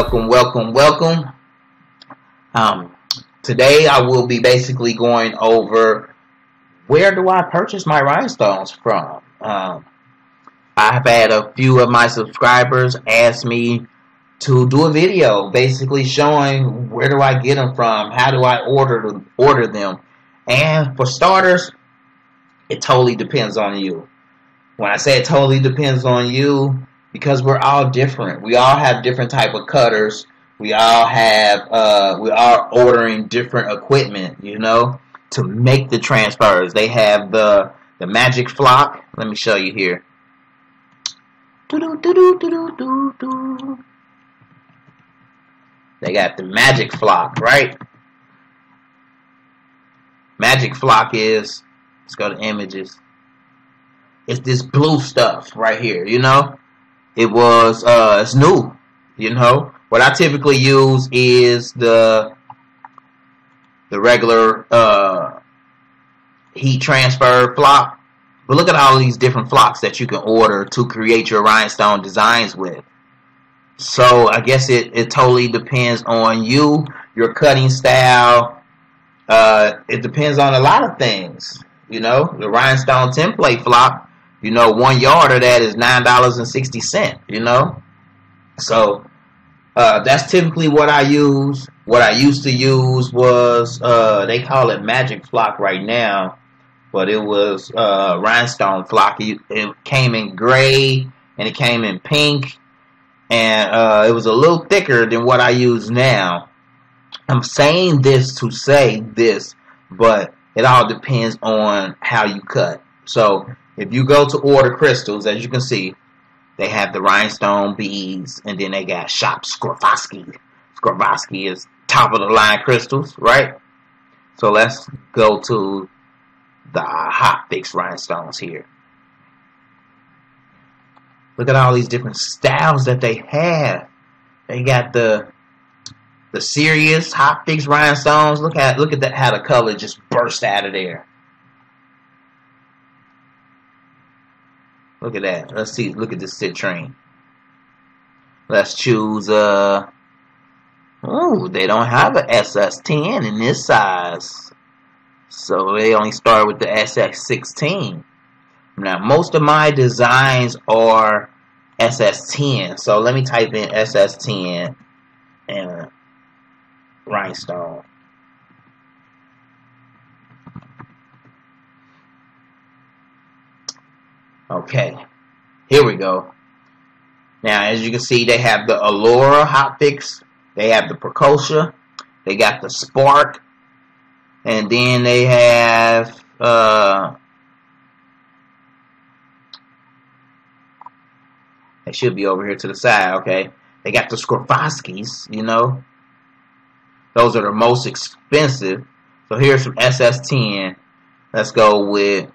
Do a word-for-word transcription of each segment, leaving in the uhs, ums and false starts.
Welcome, welcome, welcome. Um, today I will be basically going over where do I purchase my rhinestones from. Um, I've had a few of my subscribers ask me to do a video basically showing where do I get them from, how do I order order them. And for starters, it totally depends on you. When I say it totally depends on you, because we're all different. We all have different type of cutters. We all have, uh, we are ordering different equipment, you know, to make the transfers. They have the the magic flock. Let me show you here. They got the magic flock, right? Magic flock is, let's go to images. It's this blue stuff right here, you know. It was, uh, it's new, you know. What I typically use is the the regular uh, heat transfer flock. But look at all these different flocks that you can order to create your rhinestone designs with. So I guess it, it totally depends on you, your cutting style. Uh, it depends on a lot of things, you know. The rhinestone template flock, you know, one yard of that is nine dollars and sixty cents, you know. So uh, that's typically what I use. What I used to use was, uh, they call it magic flock right now, but it was uh, rhinestone flock. It, it came in gray and it came in pink, and uh, it was a little thicker than what I use now. I'm saying this to say this, but it all depends on how you cut. So if you go to order crystals, as you can see, they have the rhinestone beads, and then they got shop Swarovski. Swarovski is top of the line crystals, right? So let's go to the hotfix rhinestones here. Look at all these different styles that they have. They got the the serious hotfix rhinestones. Look at look at that, how the color just burst out of there. Look at that. Let's see. Look at this citrine. Let's choose. Uh, oh, they don't have an S S ten in this size. So they only start with the S S sixteen. Now, most of my designs are S S ten. So let me type in S S ten and rhinestone. Okay, here we go. Now, as you can see, they have the Allura hotfix. They have the Preciosa. They got the Spark. And then they have uh, they should be over here to the side, okay. They got the Swarovskis, you know. Those are the most expensive. So here's some S S ten. Let's go with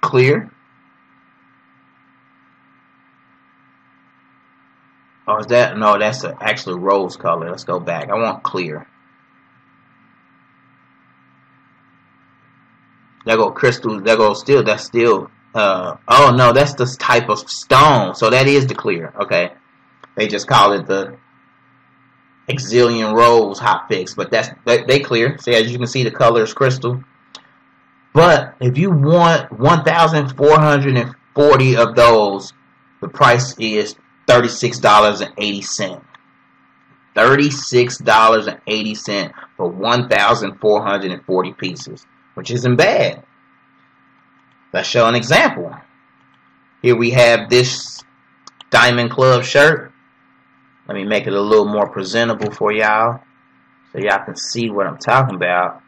clear. Oh, is that? No, that's a, actually rose color. Let's go back. I want clear. There go crystals. There go still. That's still. Uh, oh, no, that's the type of stone. So that is the clear. Okay. They just call it the Exilion rose hotfix. But that's they, they clear. See, as you can see, the color is crystal. But if you want one thousand four hundred forty of those, the price is thirty-six dollars and eighty cents. thirty-six dollars and eighty cents for one thousand four hundred forty pieces, which isn't bad. Let's show an example. Here we have this Diamond Club shirt. Let me make it a little more presentable for y'all so y'all can see what I'm talking about.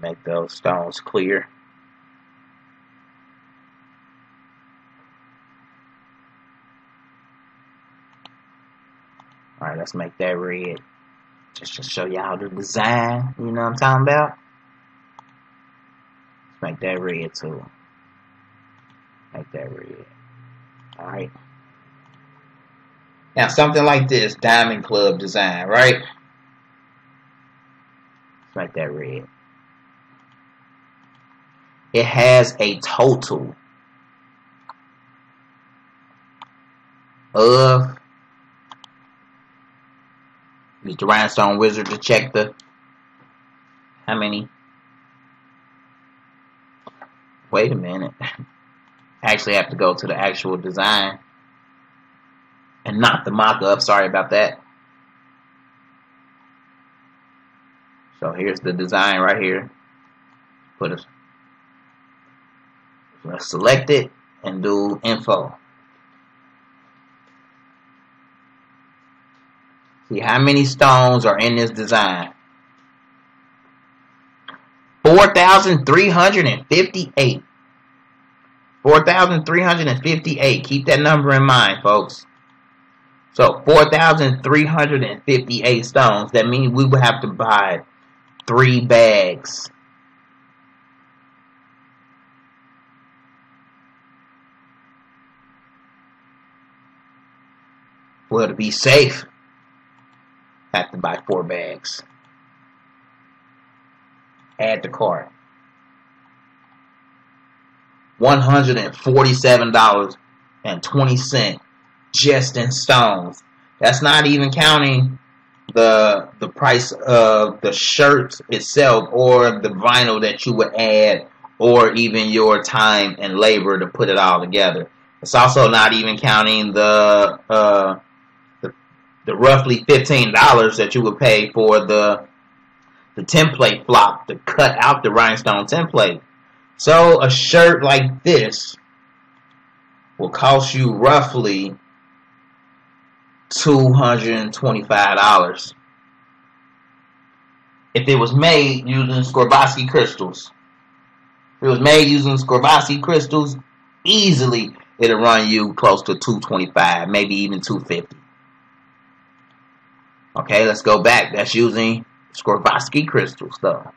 Make those stones clear. Alright, let's make that red. Just to show y'all the design. You know what I'm talking about? Let's make that red too. Make that red. Alright. Now, something like this Diamond Club design, right? Let's make that red. It has a total of use the Rhinestone Wizard to check the how many. Wait a minute. I actually have to go to the actual design and not the mock-up. Sorry about that. So here's the design right here. Put it. Let's select it and do info. See how many stones are in this design. four thousand three hundred fifty-eight. four thousand three hundred fifty-eight. Keep that number in mind, folks. So four thousand three hundred fifty-eight stones. That means we would have to buy three bags. Well, to be safe, have to buy four bags. Add to cart. one hundred forty-seven dollars and twenty cents just in stones. That's not even counting the the price of the shirt itself or the vinyl that you would add or even your time and labor to put it all together. It's also not even counting the uh the roughly fifteen dollars that you would pay for the the template flop to cut out the rhinestone template. So a shirt like this will cost you roughly two hundred twenty-five dollars if it was made using Swarovski crystals. If it was made using Swarovski crystals, easily it'll run you close to two hundred twenty-five dollars, maybe even two hundred fifty dollars. Okay, let's go back. That's using Swarovski crystals, though.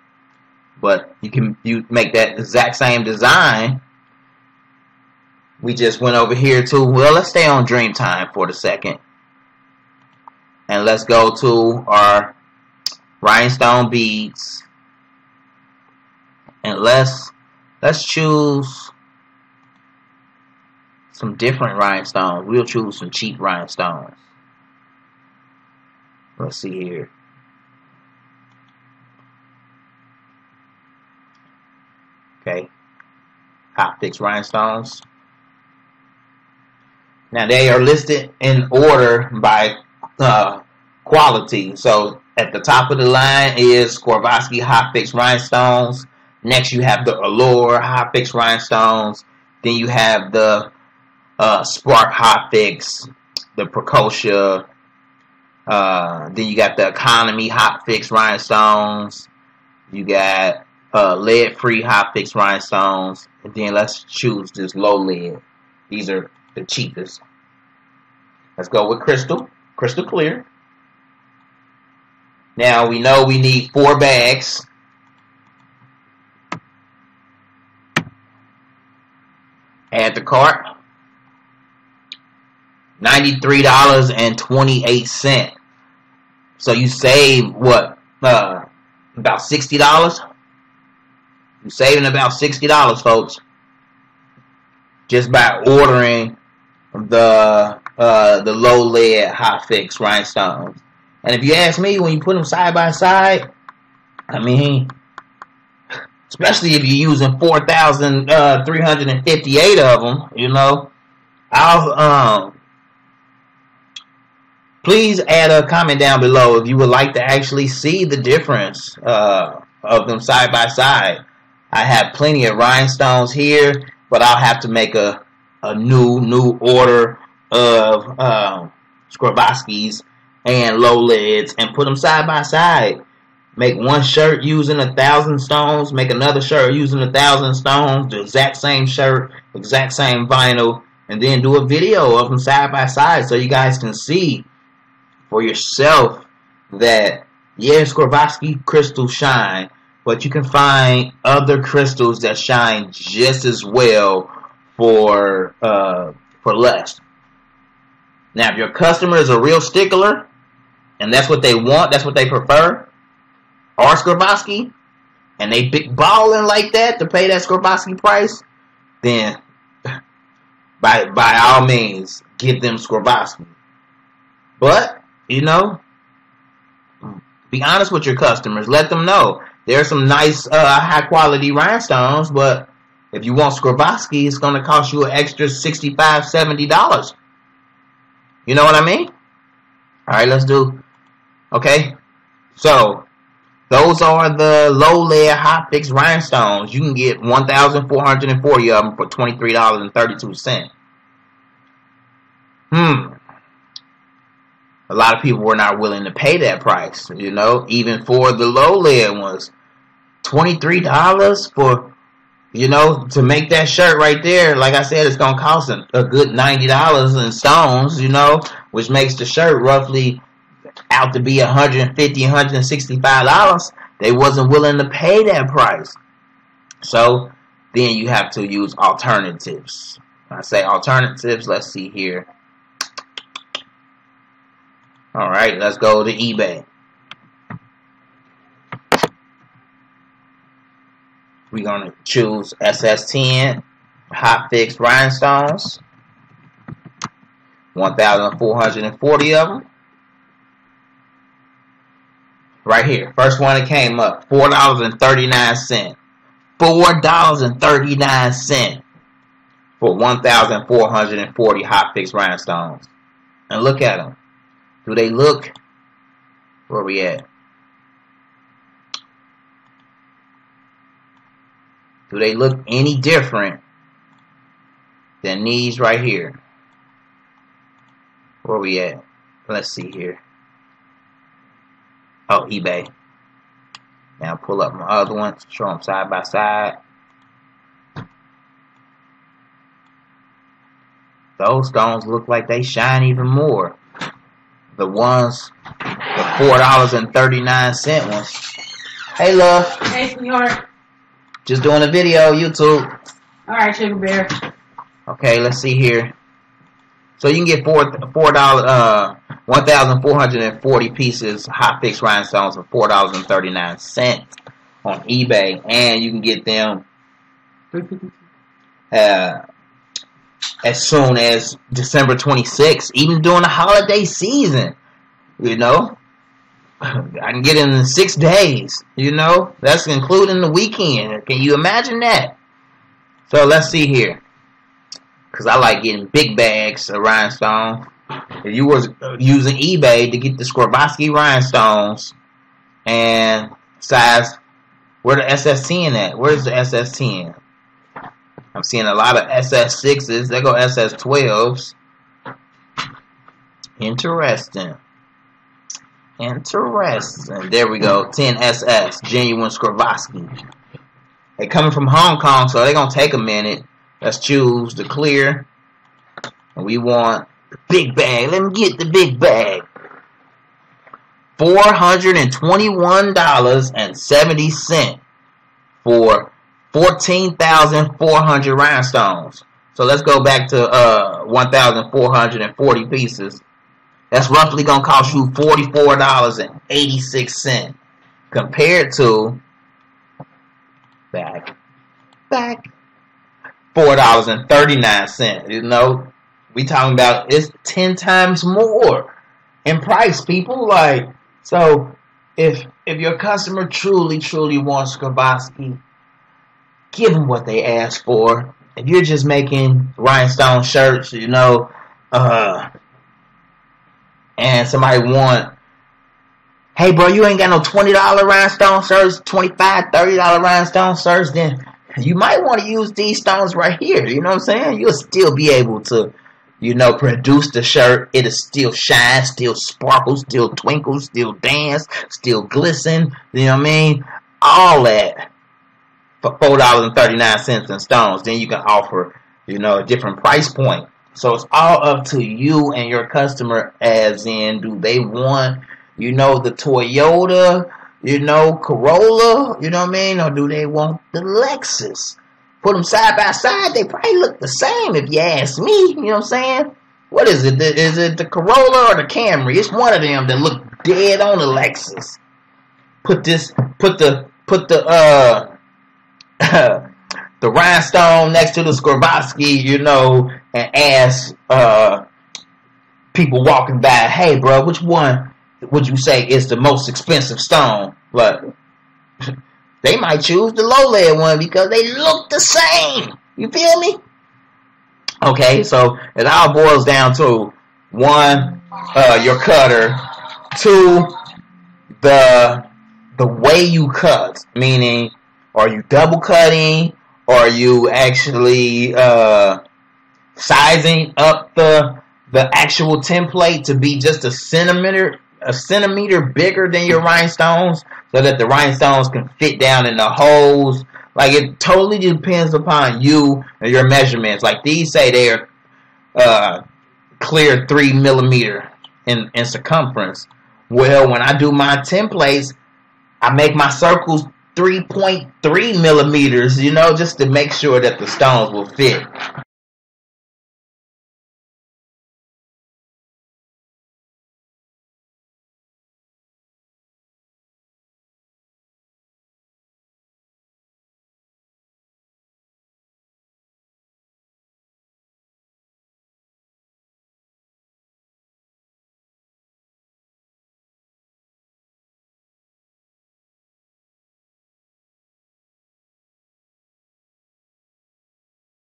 But you can you make that exact same design. We just went over here to, well, let's stay on Dreamtime for the second. And let's go to our rhinestone beads. And let's, let's choose some different rhinestones. We'll choose some cheap rhinestones. Let's see here. Okay. Optics rhinestones. Now they are listed in order by uh, quality. So at the top of the line is Swarovski Hotfix rhinestones. Next you have the Allura Hotfix rhinestones. Then you have the uh, Spark Hotfix, the Preciosa. Uh, then you got the Economy Hotfix rhinestones. You got uh, lead-free Hotfix rhinestones. And then let's choose this low lead. These are the cheapest. Let's go with crystal. Crystal clear. Now we know we need four bags. Add to cart. ninety-three dollars and twenty-eight cents. So you save what? Uh, about sixty dollars? You're saving about sixty dollars, folks. Just by ordering the uh, the low lead hotfix rhinestones. And if you ask me, when you put them side by side, I mean, especially if you're using four thousand three hundred fifty-eight of them, you know, I'll um. Please add a comment down below if you would like to actually see the difference uh, of them side by side. I have plenty of rhinestones here, but I'll have to make a, a new new order of um, Swarovskis and low leads and put them side by side. Make one shirt using a thousand stones, make another shirt using a thousand stones, the exact same shirt, exact same vinyl, and then do a video of them side by side so you guys can see for yourself that yes, Swarovski crystals shine, but you can find other crystals that shine just as well for uh, for less. Now, if your customer is a real stickler and that's what they want, that's what they prefer, or Swarovski, and they big balling like that to pay that Swarovski price, then by by all means give them Swarovski. But you know, be honest with your customers. Let them know there are some nice, uh, high quality rhinestones, but if you want Swarovski, it's going to cost you an extra sixty-five dollars, seventy dollars. You know what I mean? Alright, let's do. Okay. So, those are the low lead, high fix rhinestones. You can get one thousand four hundred forty of them for twenty-three dollars and thirty-two cents. Hmm. A lot of people were not willing to pay that price, you know, even for the low lead ones. twenty-three dollars for, you know, to make that shirt right there, like I said, it's going to cost a good ninety dollars in stones, you know, which makes the shirt roughly out to be one hundred fifty dollars, one hundred sixty-five dollars. They wasn't willing to pay that price. So, then you have to use alternatives. When I say alternatives, let's see here. Alright, let's go to eBay. We're going to choose S S ten, hot fix rhinestones, one thousand four hundred forty of them. Right here, first one that came up, four dollars and thirty-nine cents. four dollars and thirty-nine cents for one thousand four hundred forty hot fix rhinestones. And look at them. Do they look? Where we at? Do they look any different than these right here? Where we at? Let's see here. Oh, eBay. Now pull up my other ones. Show them side by side. Those stones look like they shine even more. The ones, the four dollars and thirty-nine cents ones. Hey, love. Hey, sweetheart. Just doing a video, YouTube. All right, sugar bear. Okay, let's see here. So you can get four, four dollars, uh, one thousand four hundred and forty pieces hot fix rhinestones for four dollars and thirty-nine cents on eBay, and you can get them uh, as soon as December twenty-sixth, even during the holiday season. You know, I can get it in six days. You know, that's including the weekend. Can you imagine that? So let's see here, because I like getting big bags of rhinestone. If you was using eBay to get the Swarovski rhinestones and size, where the S S ten at? Where's the S S ten? I'm seeing a lot of S S sixes. They go S S twelves. Interesting. Interesting. There we go. ten S S. Genuine Swarovski. They're coming from Hong Kong, so they're going to take a minute. Let's choose the clear. And we want the big bag. Let me get the big bag. four hundred twenty-one dollars and seventy cents for fourteen thousand four hundred rhinestones. So let's go back to uh, one thousand four hundred forty pieces. That's roughly going to cost you forty-four dollars and eighty-six cents compared to back, back, four dollars and thirty-nine cents. You know, we talking about it's ten times more in price, people. Like, so if if your customer truly, truly wants Swarovski, give them what they ask for. If you're just making rhinestone shirts, you know, uh, and somebody want, hey bro, you ain't got no twenty dollar rhinestone shirts, twenty-five dollars, thirty dollar rhinestone shirts, then you might want to use these stones right here. You know what I'm saying? You'll still be able to, you know, produce the shirt. It'll still shine, still sparkle, still twinkle, still dance, still glisten. You know what I mean? All that for four dollars and thirty-nine cents in stones. Then you can offer, you know, a different price point. So it's all up to you and your customer, as in, do they want, you know, the Toyota, you know, Corolla, you know what I mean? Or do they want the Lexus? Put them side by side, they probably look the same if you ask me, you know what I'm saying? What is it? Is it the Corolla or the Camry? It's one of them that look dead on the Lexus. Put this, put the put the uh the rhinestone next to the Swarovski, you know, and ask uh people walking by, hey bro, which one would you say is the most expensive stone? Like, they might choose the low lead one because they look the same. You feel me? Okay, so it all boils down to one, uh, your cutter. Two, the the way you cut. Meaning, are you double cutting? Are you actually uh, sizing up the the actual template to be just a centimeter a centimeter bigger than your rhinestones, so that the rhinestones can fit down in the holes? Like, it totally depends upon you and your measurements. Like, these say they're uh, clear three millimeter in, in circumference. Well, when I do my templates, I make my circles three point three millimeters, you know, just to make sure that the stones will fit.